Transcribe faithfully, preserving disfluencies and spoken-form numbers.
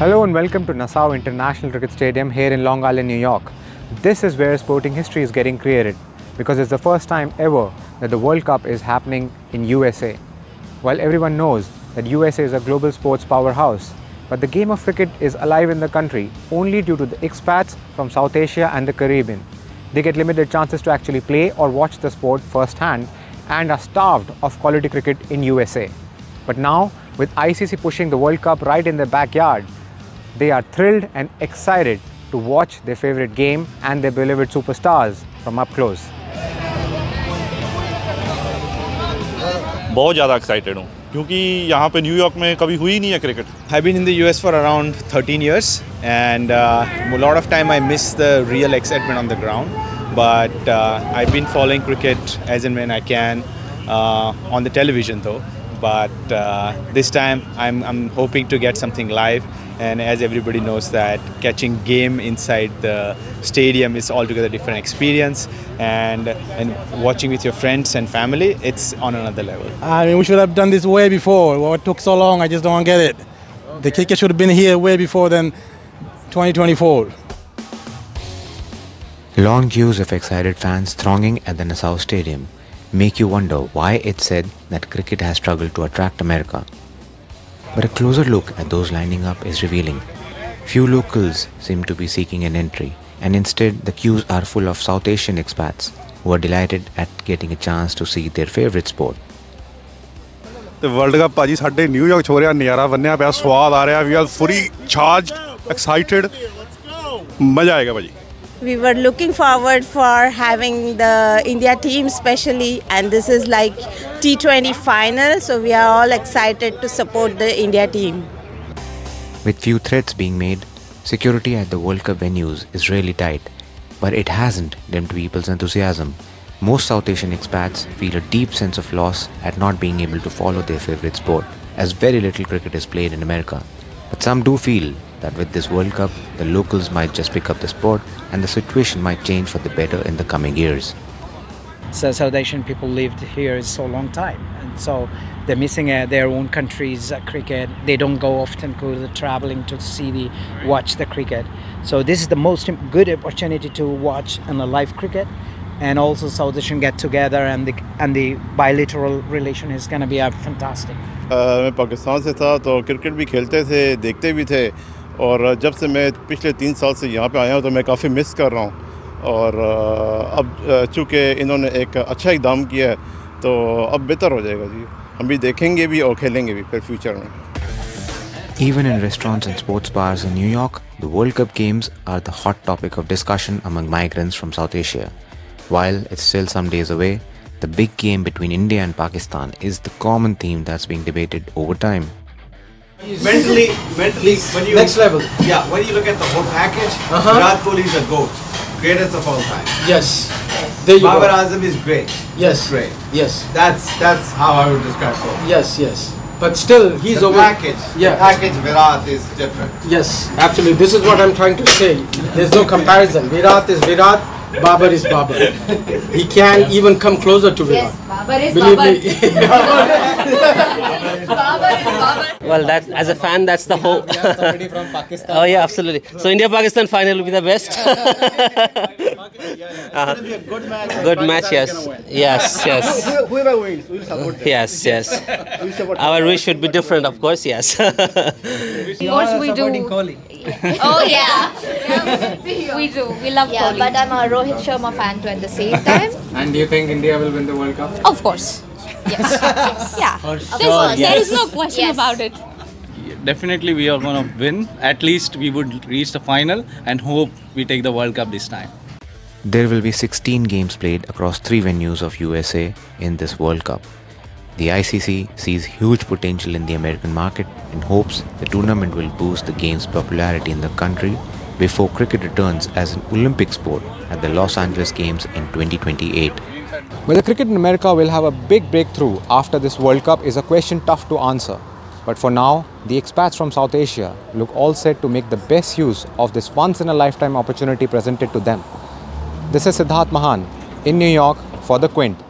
Hello and welcome to Nassau International Cricket Stadium here in Long Island, New York. This is where sporting history is getting created because it's the first time ever that the World Cup is happening in U S A. While everyone knows that U S A is a global sports powerhouse, but the game of cricket is alive in the country only due to the expats from South Asia and the Caribbean. They get limited chances to actually play or watch the sport firsthand and are starved of quality cricket in U S A. But now, with I C C pushing the World Cup right in their backyard, they are thrilled and excited to watch their favorite game and their beloved superstars from up close. बहुत ज़्यादा excited हूँ क्योंकि यहाँ पे New York में कभी हुई नहीं है cricket. I've been in the U S for around thirteen years and uh, a lot of time I miss the real excitement on the ground. But uh, I've been following cricket as and when I can uh, on the television though. But uh, this time I'm, I'm hoping to get something live. And as everybody knows that catching game inside the stadium is altogether different experience, and and watching with your friends and family, it's on another level. I mean, we should have done this way before. What took so long? I just don't get it. Okay. The cricket should have been here way before than twenty twenty-four. Long queues of excited fans thronging at the Nassau Stadium make you wonder why it's said that cricket has struggled to attract America. But a closer look at those lining up is revealing. Few locals seem to be seeking an entry, and instead the queues are full of South Asian expats who are delighted at getting a chance to see their favorite sport. The World Cup, Paji, Sunday, New York, choriya, niyara, banneya, pya, swad, areya. We are fully charged, excited. Maja aayega, Paji. We were looking forward for having the India team especially, and this is like T twenty final, so we are all excited to support the India team. With few threats being made, security at the World Cup venues is really tight, but it hasn't dimmed people's enthusiasm. Most South Asian expats feel a deep sense of loss at not being able to follow their favorite sport, as very little cricket is played in America. But some do feel that with this World Cup, the locals might just pick up the sport and the situation might change for the better in the coming years. So South Asian people lived here so long time, and so they're missing uh, their own country's uh, cricket. They don't go often to the traveling to see the watch the cricket. So this is the most good opportunity to watch and a live cricket, and also South Asian get together, and the and the bilateral relation is going to be uh, fantastic. मैं पाकिस्तान से था तो cricket भी खेलते थे, देखते भी थे, और जब से मैं पिछले तीन साल से यहाँ पे आया हूँ तो मैं काफ़ी मिस कर रहा हूँ, और अब चूँकि इन्होंने एक अच्छा इक़दाम किया है तो अब बेहतर हो जाएगा जी. हम भी देखेंगे भी और खेलेंगे भी फिर फ्यूचर में. Even in restaurants and sports bars in New York, the World Cup games are the hot topic of discussion among migrants from South Asia. While it's still some days away, the big game between India and Pakistan is the common theme that's being debated over time. Mentally, mentally, when you next level. Yeah, when you look at the whole package, uh-huh. Virat Kohli is a goat, greatest of all time. Yes, there you Babar Azam is great. Yes, great. Yes, that's that's how I would describe Kohli. Yes, yes, but still he's the over. Package. Yeah, the package Virat is different. Yes, actually, this is what I'm trying to say. There's no comparison. Virat is Virat. Babar is Babar. He can't even come closer to Virat. Yes, Babar is Babar. Well, that as a fan, that's the hope. Somebody from Pakistan. Oh yeah, absolutely. So India-Pakistan final will be the best. uh, good match. Good match, yes. Yes, yes. Whoever wins, we'll support them. Yes, yes. Our wish should be different, of course. Yes. Of course we do. Oh yeah. We do. We love Kohli. But I'm a Rohit Sharma fan too at the same time. And do you think India will win the World Cup? Of course. Yes. Yes. Yeah. For sure. Yes. There is no question yes. about it. Definitely we are going to win. At least we would reach the final and hope we take the World Cup this time. There will be sixteen games played across three venues of U S A in this World Cup. The I C C sees huge potential in the American market and hopes the tournament will boost the game's popularity in the country before cricket returns as an Olympic sport at the Los Angeles Games in twenty twenty-eight. Whether cricket in America will have a big breakthrough after this World Cup is a question tough to answer. But for now, the expats from South Asia look all set to make the best use of this once-in-a-lifetime opportunity presented to them. This is Siddharth Mahan in New York for The Quint.